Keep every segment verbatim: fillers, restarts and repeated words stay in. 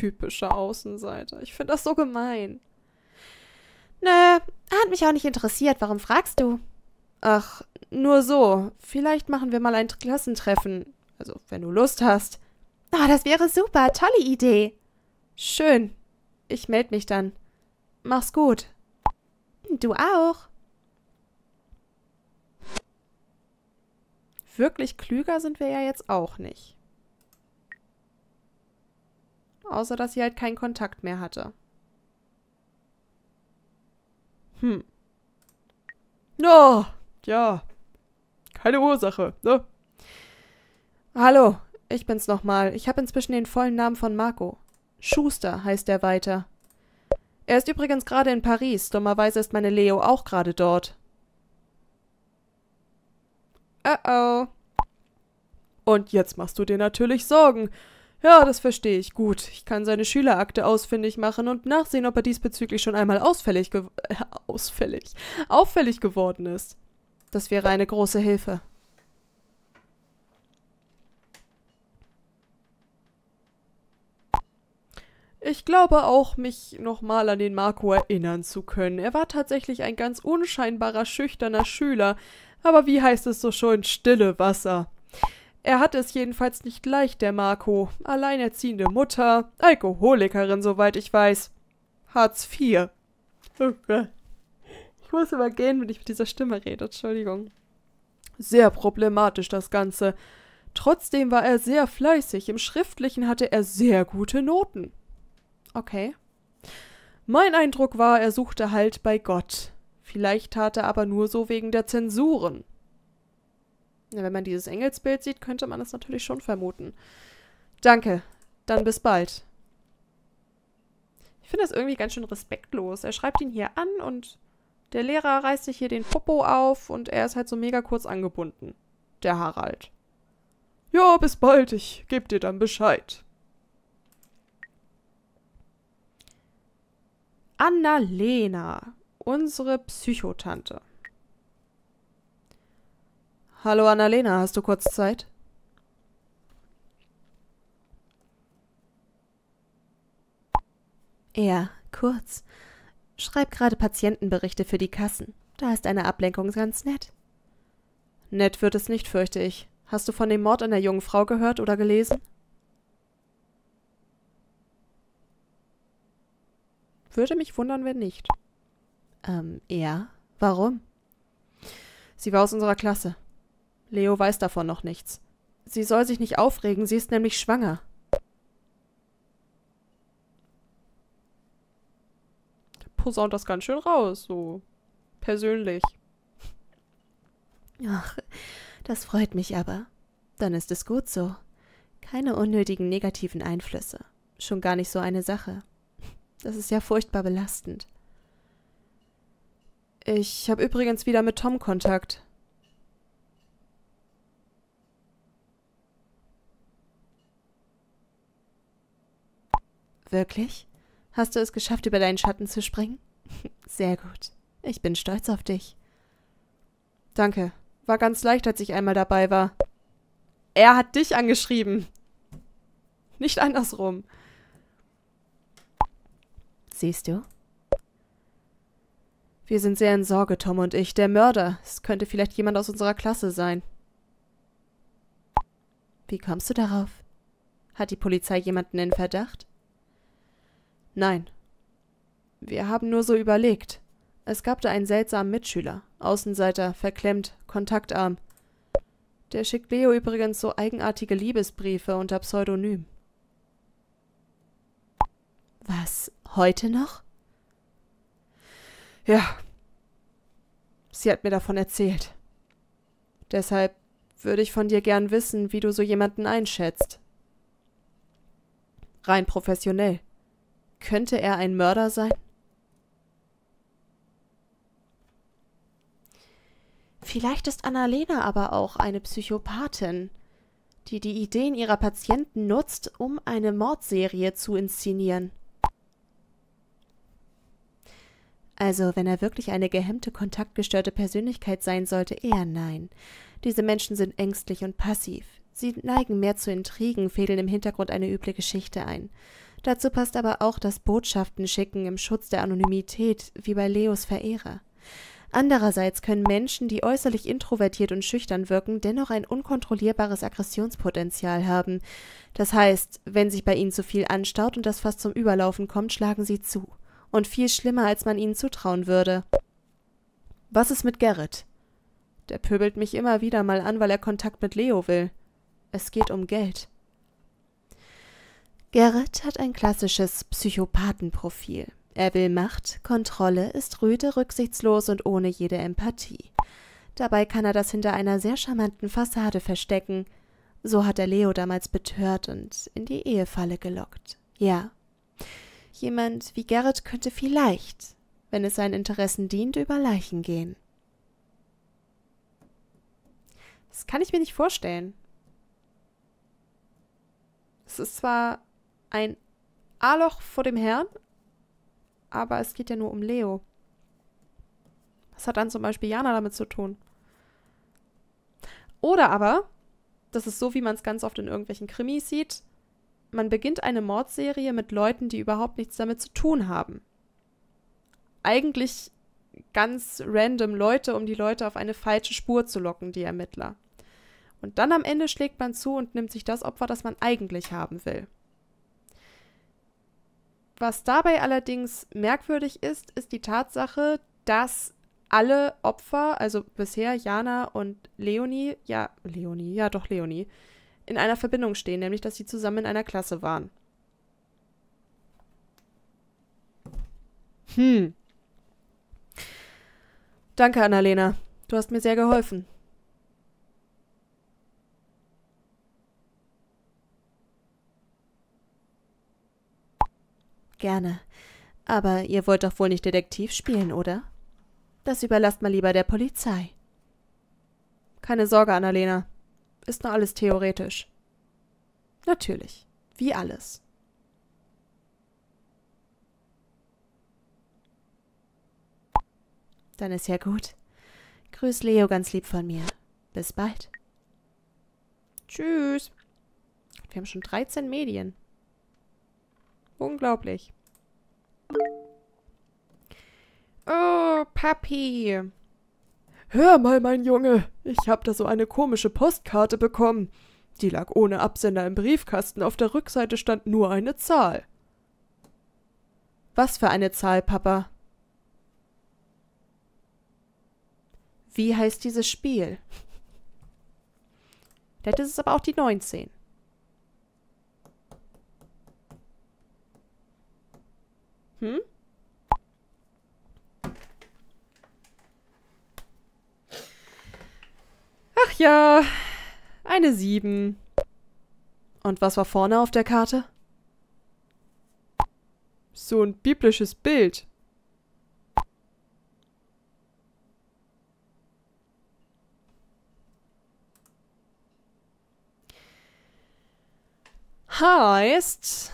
typischer Außenseiter. Ich finde das so gemein. Nö, hat mich auch nicht interessiert. Warum fragst du? Ach, nur so. Vielleicht machen wir mal ein Klassentreffen. Also, wenn du Lust hast. Oh, das wäre super. Tolle Idee. Schön. Ich melde mich dann. Mach's gut. Du auch. Wirklich klüger sind wir ja jetzt auch nicht. Außer, dass sie halt keinen Kontakt mehr hatte. Hm. No, ja. Keine Ursache, ne? Hallo, ich bin's nochmal. Ich habe inzwischen den vollen Namen von Marco. Schuster heißt er weiter. Er ist übrigens gerade in Paris. Dummerweise ist meine Leo auch gerade dort. Uh-oh. Und jetzt machst du dir natürlich Sorgen. Ja, das verstehe ich gut. Ich kann seine Schülerakte ausfindig machen und nachsehen, ob er diesbezüglich schon einmal ausfällig ge- äh, ausfällig, auffällig geworden ist. Das wäre eine große Hilfe. Ich glaube auch, mich nochmal an den Marco erinnern zu können. Er war tatsächlich ein ganz unscheinbarer, schüchterner Schüler, aber wie heißt es so schön, stille Wasser. Er hat es jedenfalls nicht leicht, der Marco. Alleinerziehende Mutter, Alkoholikerin, soweit ich weiß. Hartz vier. Ich muss immer gehen, wenn ich mit dieser Stimme rede, Entschuldigung. Sehr problematisch, das Ganze. Trotzdem war er sehr fleißig. Im Schriftlichen hatte er sehr gute Noten. Okay. Mein Eindruck war, er suchte Halt bei Gott. Vielleicht tat er aber nur so wegen der Zensuren. Ja, wenn man dieses Engelsbild sieht, könnte man das natürlich schon vermuten. Danke. Dann bis bald. Ich finde das irgendwie ganz schön respektlos. Er schreibt ihn hier an und der Lehrer reißt sich hier den Popo auf und er ist halt so mega kurz angebunden. Der Harald. Ja, bis bald. Ich geb dir dann Bescheid. Anna-Lena, unsere Psychotante. Hallo Anna-Lena, hast du kurz Zeit? Ja, kurz. Schreib gerade Patientenberichte für die Kassen. Da ist eine Ablenkung ganz nett. Nett wird es nicht, fürchte ich. Hast du von dem Mord an der jungen Frau gehört oder gelesen? Würde mich wundern, wenn nicht. Ähm, ja? Warum? Sie war aus unserer Klasse. Leo weiß davon noch nichts. Sie soll sich nicht aufregen, sie ist nämlich schwanger. Posaunt das ganz schön raus, so persönlich. Ach, das freut mich aber. Dann ist es gut so. Keine unnötigen negativen Einflüsse. Schon gar nicht so eine Sache. Das ist ja furchtbar belastend. Ich habe übrigens wieder mit Tom Kontakt. Wirklich? Hast du es geschafft, über deinen Schatten zu springen? Sehr gut. Ich bin stolz auf dich. Danke. War ganz leicht, als ich einmal dabei war. Er hat dich angeschrieben. Nicht andersrum. Siehst du? Wir sind sehr in Sorge, Tom und ich. Der Mörder. Es könnte vielleicht jemand aus unserer Klasse sein. Wie kommst du darauf? Hat die Polizei jemanden in Verdacht? Nein. Wir haben nur so überlegt. Es gab da einen seltsamen Mitschüler. Außenseiter, verklemmt, kontaktarm. Der schickt Leo übrigens so eigenartige Liebesbriefe unter Pseudonym. Was, heute noch? Ja. Sie hat mir davon erzählt. Deshalb würde ich von dir gern wissen, wie du so jemanden einschätzt. Rein professionell. Könnte er ein Mörder sein? Vielleicht ist Anna-Lena aber auch eine Psychopathin, die die Ideen ihrer Patienten nutzt, um eine Mordserie zu inszenieren. Also, wenn er wirklich eine gehemmte, kontaktgestörte Persönlichkeit sein sollte, eher nein. Diese Menschen sind ängstlich und passiv. Sie neigen mehr zu Intrigen, fädeln im Hintergrund eine üble Geschichte ein. Dazu passt aber auch das Botschaften schicken im Schutz der Anonymität, wie bei Leos Verehrer. Andererseits können Menschen, die äußerlich introvertiert und schüchtern wirken, dennoch ein unkontrollierbares Aggressionspotenzial haben. Das heißt, wenn sich bei ihnen zu viel anstaut und das Fass zum Überlaufen kommt, schlagen sie zu. Und viel schlimmer, als man ihnen zutrauen würde. Was ist mit Gerrit? Der pöbelt mich immer wieder mal an, weil er Kontakt mit Leo will. Es geht um Geld. Gerrit hat ein klassisches Psychopathenprofil. Er will Macht, Kontrolle, ist rüde, rücksichtslos und ohne jede Empathie. Dabei kann er das hinter einer sehr charmanten Fassade verstecken. So hat er Leo damals betört und in die Ehefalle gelockt. Ja, jemand wie Gerrit könnte vielleicht, wenn es seinen Interessen dient, über Leichen gehen. Das kann ich mir nicht vorstellen. Es ist zwar ein A-Loch vor dem Herrn, aber es geht ja nur um Leo. Was hat dann zum Beispiel Jana damit zu tun? Oder aber, das ist so, wie man es ganz oft in irgendwelchen Krimis sieht, man beginnt eine Mordserie mit Leuten, die überhaupt nichts damit zu tun haben. Eigentlich ganz random Leute, um die Leute auf eine falsche Spur zu locken, die Ermittler. Und dann am Ende schlägt man zu und nimmt sich das Opfer, das man eigentlich haben will. Was dabei allerdings merkwürdig ist, ist die Tatsache, dass alle Opfer, also bisher Jana und Leonie, ja, Leonie, ja doch Leonie, in einer Verbindung stehen, nämlich, dass sie zusammen in einer Klasse waren. Hm. Danke, Anna-Lena. Du hast mir sehr geholfen. Gerne. Aber ihr wollt doch wohl nicht Detektiv spielen, oder? Das überlasst mal lieber der Polizei. Keine Sorge, Anna-Lena. Ist nur alles theoretisch. Natürlich. Wie alles. Dann ist ja gut. Grüß Leo ganz lieb von mir. Bis bald. Tschüss. Wir haben schon dreizehn Medien. Unglaublich. Oh, Papi. Hör mal, mein Junge. Ich hab da so eine komische Postkarte bekommen. Die lag ohne Absender im Briefkasten. Auf der Rückseite stand nur eine Zahl. Was für eine Zahl, Papa? Wie heißt dieses Spiel? Vielleicht ist es aber auch die neunzehn. Hm? Ach ja, eine sieben. Und was war vorne auf der Karte? So ein biblisches Bild. Heißt...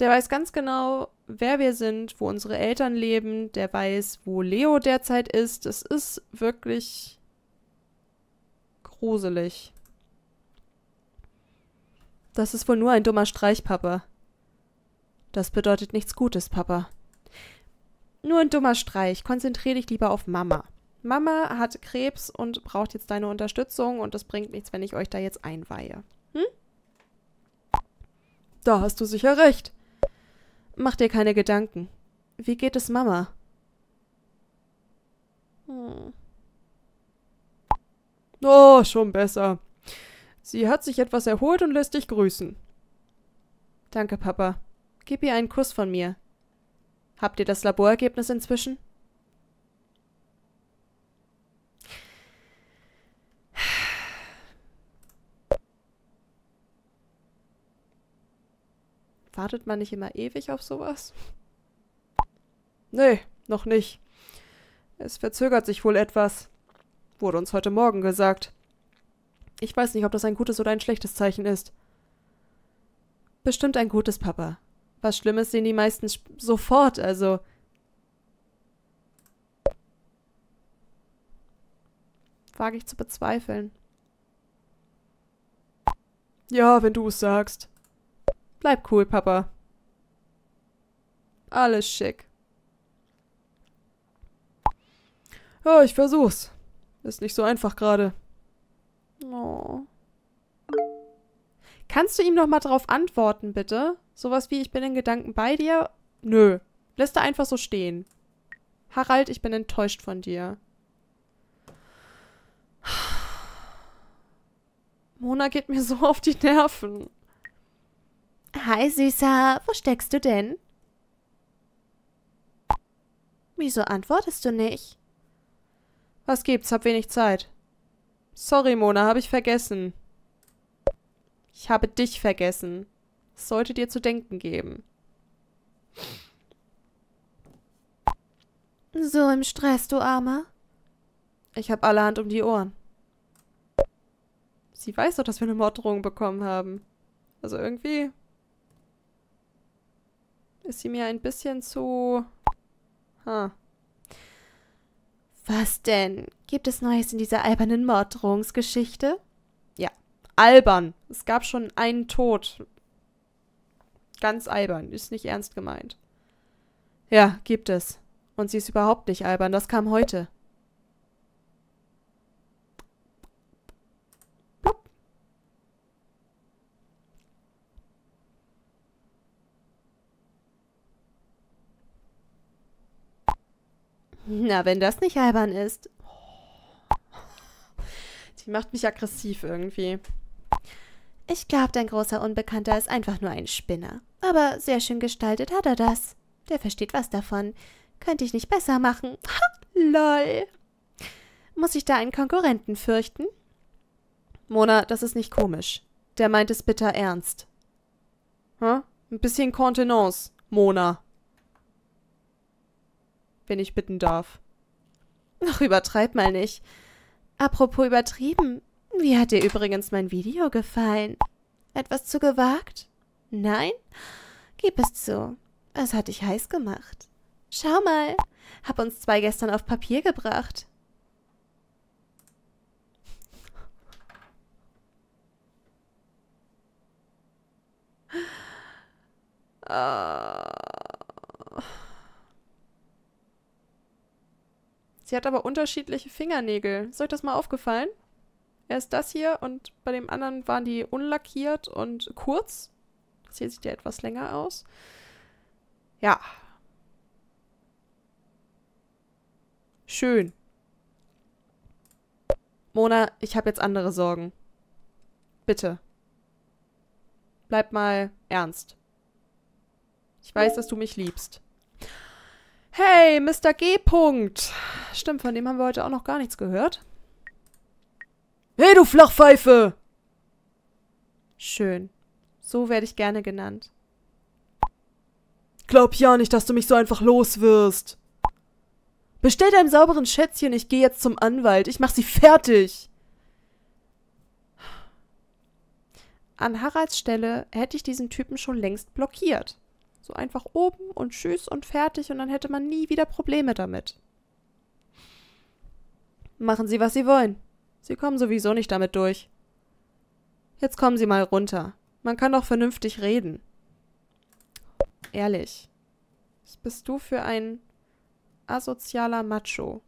Der weiß ganz genau, wer wir sind, wo unsere Eltern leben. Der weiß, wo Leo derzeit ist. Es ist wirklich gruselig. Das ist wohl nur ein dummer Streich, Papa. Das bedeutet nichts Gutes, Papa. Nur ein dummer Streich. Konzentrier dich lieber auf Mama. Mama hat Krebs und braucht jetzt deine Unterstützung und das bringt nichts, wenn ich euch da jetzt einweihe. Hm? Da hast du sicher recht. Mach dir keine Gedanken. Wie geht es Mama? Hm. Oh, schon besser. Sie hat sich etwas erholt und lässt dich grüßen. Danke, Papa. Gib ihr einen Kuss von mir. Habt ihr das Laborergebnis inzwischen? Wartet man nicht immer ewig auf sowas? Nee, noch nicht. Es verzögert sich wohl etwas. Wurde uns heute Morgen gesagt. Ich weiß nicht, ob das ein gutes oder ein schlechtes Zeichen ist. Bestimmt ein gutes, Papa. Was Schlimmes sehen die meistens sofort, also... Wage ich zu bezweifeln. Ja, wenn du es sagst. Bleib cool, Papa. Alles schick. Ja, ich versuch's. Ist nicht so einfach gerade. Oh. Kannst du ihm nochmal drauf antworten, bitte? Sowas wie, ich bin in Gedanken bei dir? Nö. Lässt er einfach so stehen. Harald, ich bin enttäuscht von dir. Mona geht mir so auf die Nerven. Hi, Süßer. Wo steckst du denn? Wieso antwortest du nicht? Was gibt's? Hab wenig Zeit. Sorry, Mona, hab ich vergessen. Ich habe dich vergessen. Es sollte dir zu denken geben. So im Stress, du Armer. Ich hab allerhand um die Ohren. Sie weiß doch, dass wir eine Morddrohung bekommen haben. Also irgendwie ist sie mir ein bisschen zu... Ha. Was denn? Gibt es Neues in dieser albernen Morddrohungsgeschichte? Ja, albern. Es gab schon einen Tod. Ganz albern. Ist nicht ernst gemeint. Ja, gibt es. Und sie ist überhaupt nicht albern. Das kam heute. Na, wenn das nicht albern ist. Die macht mich aggressiv irgendwie. Ich glaube, dein großer Unbekannter ist einfach nur ein Spinner. Aber sehr schön gestaltet hat er das. Der versteht was davon. Könnte ich nicht besser machen. Ha, lol. Muss ich da einen Konkurrenten fürchten? Mona, das ist nicht komisch. Der meint es bitter ernst. Hm? Ein bisschen Kontenance, Mona. Wenn ich bitten darf. Ach, übertreib mal nicht. Apropos übertrieben. Wie hat dir übrigens mein Video gefallen? Etwas zu gewagt? Nein? Gib es zu. Es hat dich heiß gemacht. Schau mal. Hab uns zwei gestern auf Papier gebracht. Ah... Sie hat aber unterschiedliche Fingernägel. Ist euch das mal aufgefallen? Erst das hier und bei dem anderen waren die unlackiert und kurz. Das hier sieht ja etwas länger aus. Ja. Schön. Mona, ich habe jetzt andere Sorgen. Bitte. Bleib mal ernst. Ich weiß, dass du mich liebst. Hey, Mister G. -Punkt. Stimmt, von dem haben wir heute auch noch gar nichts gehört. Hey, du Flachpfeife! Schön. So werde ich gerne genannt. Glaub ja nicht, dass du mich so einfach los wirst. Bestell deinem sauberen Schätzchen, ich gehe jetzt zum Anwalt. Ich mach sie fertig. An Haralds Stelle hätte ich diesen Typen schon längst blockiert. So einfach oben und tschüss und fertig und dann hätte man nie wieder Probleme damit. Machen Sie, was Sie wollen. Sie kommen sowieso nicht damit durch. Jetzt kommen Sie mal runter. Man kann doch vernünftig reden. Ehrlich. Was bist du für ein asozialer Macho?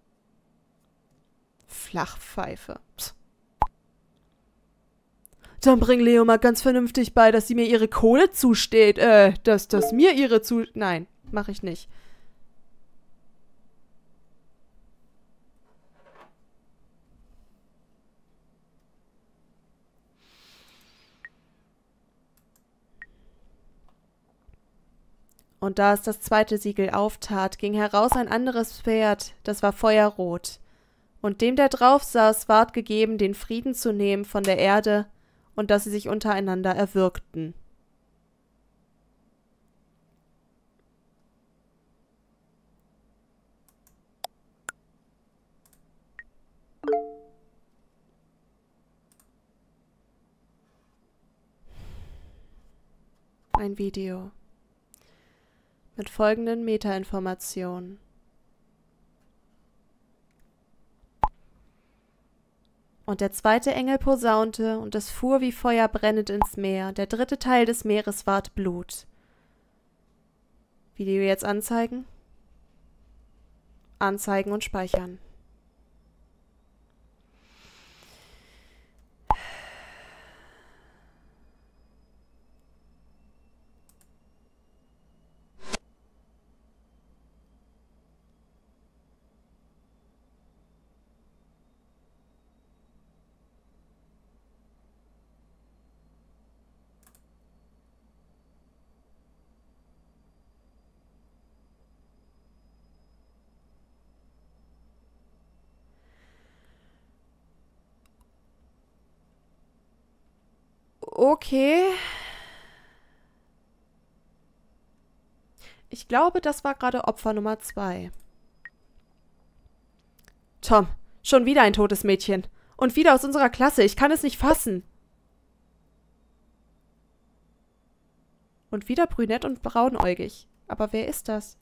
Flachpfeife. Psst. Dann bring Leo mal ganz vernünftig bei, dass sie mir ihre Kohle zusteht. Äh, dass das mir ihre zu... Nein, mache ich nicht. Und da es das zweite Siegel auftat, ging heraus ein anderes Pferd, das war feuerrot. Und dem, der drauf saß, ward gegeben, den Frieden zu nehmen von der Erde... und dass sie sich untereinander erwürgten. Ein Video mit folgenden Metainformationen. Und der zweite Engel posaunte, und es fuhr wie Feuer brennend ins Meer. Der dritte Teil des Meeres ward Blut. Video jetzt anzeigen. Anzeigen und speichern. Okay. Ich glaube, das war gerade Opfer Nummer zwei. Tom, schon wieder ein totes Mädchen. Und wieder aus unserer Klasse. Ich kann es nicht fassen. Und wieder brünett und braunäugig. Aber wer ist das?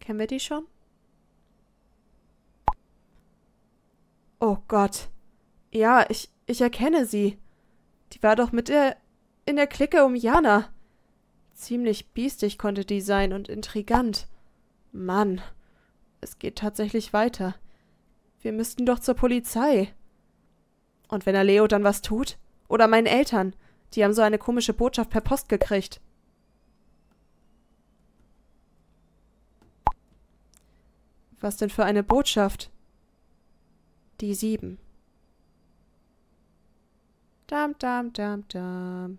Kennen wir die schon? Oh Gott. Ja, ich, ich erkenne sie. Die war doch mit der in der Clique um Jana. Ziemlich biestig konnte die sein und intrigant. Mann, es geht tatsächlich weiter. Wir müssten doch zur Polizei. Und wenn er Leo dann was tut? Oder meinen Eltern? Die haben so eine komische Botschaft per Post gekriegt. Was denn für eine Botschaft? Die sieben. Dam, dam, dam, dam.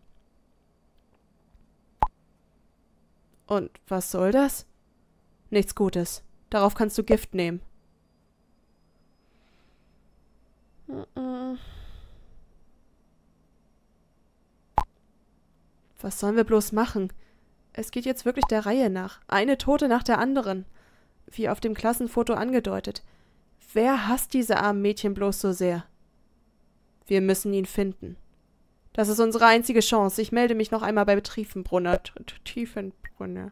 Und was soll das? Nichts Gutes. Darauf kannst du Gift nehmen. Was sollen wir bloß machen? Es geht jetzt wirklich der Reihe nach. Eine Tote nach der anderen. Wie auf dem Klassenfoto angedeutet. Wer hasst diese armen Mädchen bloß so sehr? Wir müssen ihn finden. Das ist unsere einzige Chance. Ich melde mich noch einmal bei Tiefenbrunner. Tiefenbrunner.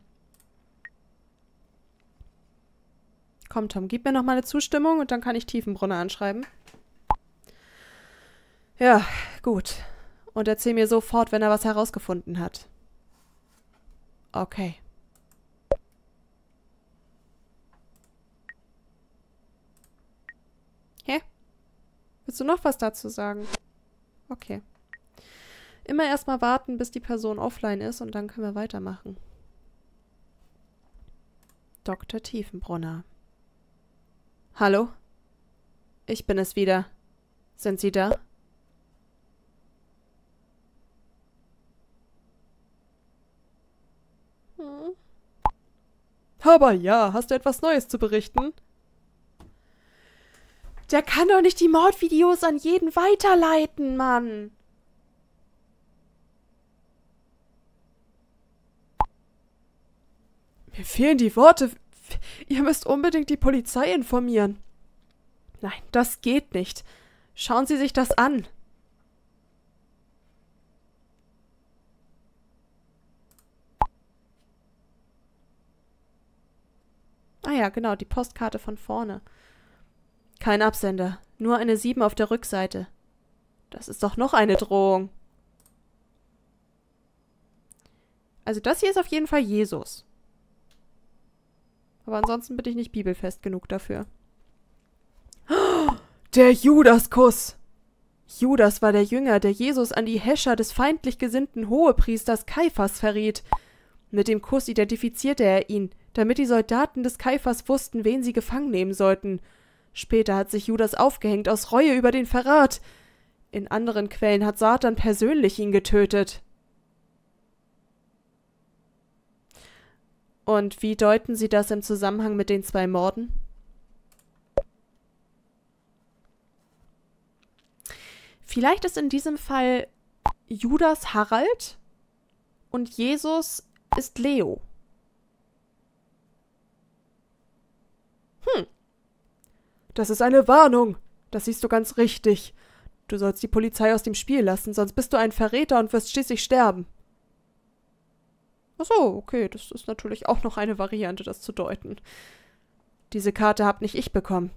Komm, Tom, gib mir noch mal eine Zustimmung und dann kann ich Tiefenbrunner anschreiben. Ja, gut. Und erzähl mir sofort, wenn er was herausgefunden hat. Okay. Willst du noch was dazu sagen? Okay. Immer erstmal warten, bis die Person offline ist und dann können wir weitermachen. Doktor Tiefenbrunner. Hallo? Ich bin es wieder. Sind Sie da? Hm. Aber ja, hast du etwas Neues zu berichten? Der kann doch nicht die Mordvideos an jeden weiterleiten, Mann. Mir fehlen die Worte. Ihr müsst unbedingt die Polizei informieren. Nein, das geht nicht. Schauen Sie sich das an. Ah ja, genau, die Postkarte von vorne. Kein Absender, nur eine sieben auf der Rückseite. Das ist doch noch eine Drohung. Also das hier ist auf jeden Fall Jesus. Aber ansonsten bin ich nicht bibelfest genug dafür. Der Judaskuss! Judas war der Jünger, der Jesus an die Häscher des feindlich gesinnten Hohepriesters Kaiphas verriet. Mit dem Kuss identifizierte er ihn, damit die Soldaten des Kaiphas wussten, wen sie gefangen nehmen sollten. Später hat sich Judas aufgehängt aus Reue über den Verrat. In anderen Quellen hat Satan persönlich ihn getötet. Und wie deuten Sie das im Zusammenhang mit den zwei Morden? Vielleicht ist in diesem Fall Judas Harald und Jesus ist Leo. Hm. Das ist eine Warnung. Das siehst du ganz richtig. Du sollst die Polizei aus dem Spiel lassen, sonst bist du ein Verräter und wirst schließlich sterben. Achso, okay, das ist natürlich auch noch eine Variante, das zu deuten. Diese Karte hab nicht ich bekommen.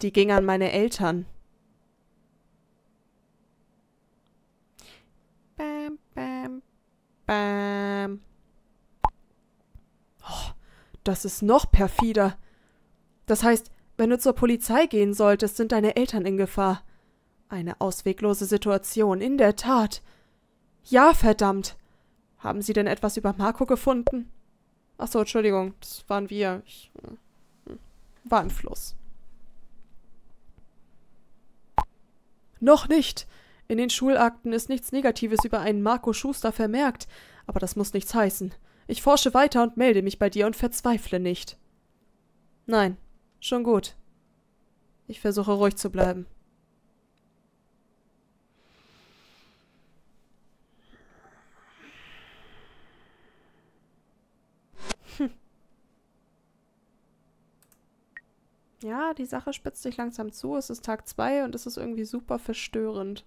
Die ging an meine Eltern. Bam, bam, bam. Oh, das ist noch perfider. Das heißt, wenn du zur Polizei gehen solltest, sind deine Eltern in Gefahr. Eine ausweglose Situation, in der Tat. Ja, verdammt. Haben Sie denn etwas über Marco gefunden? Achso, Entschuldigung, das waren wir. Ich war im Fluss. Noch nicht. In den Schulakten ist nichts Negatives über einen Marco Schuster vermerkt, aber das muss nichts heißen. Ich forsche weiter und melde mich bei dir und verzweifle nicht. Nein, schon gut. Ich versuche ruhig zu bleiben. Ja, die Sache spitzt sich langsam zu. Es ist Tag zwei und es ist irgendwie super verstörend.